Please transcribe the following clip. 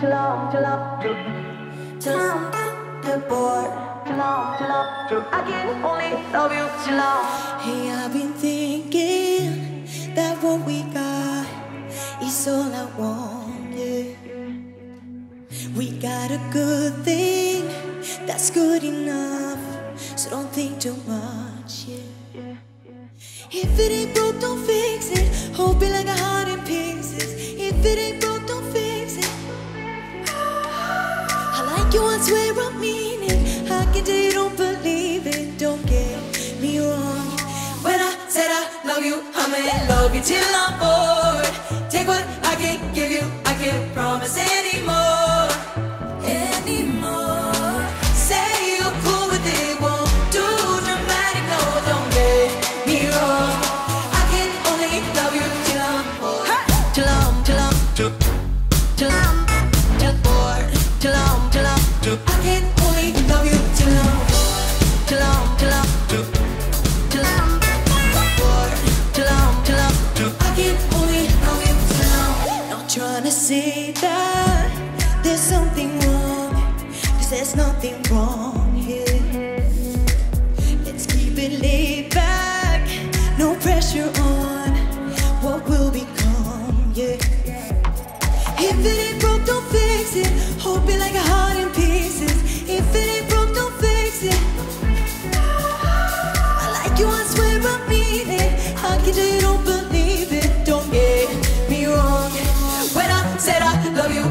Just the bored. I can only love you too long. Hey, I've been thinking that what we got is all I wanted. We got a good thing that's good enough, so don't think too much. Yeah. If it ain't broke, don't fix it. Hold me like a heart in pieces. If it ain't broke, don't fix it. I like you, I swear I mean it. I can tell you don't believe it. Don't get me wrong. When I said I love you, I'm in love you till I'm bored. Take what I can give you. I can't promise anymore. I can't only love you till I'm bored, I can't only love you till I'm not trying to say that there's something wrong, 'cause there's nothing wrong here. Let's keep it laid back, no pressure on what will become, yeah. If it ain't broke, don't fix it. Hold it like a heart in pieces. If it ain't broke, don't fix it. I like you, I swear I mean it. I get it, don't believe it. Don't get me wrong. When I said I love you,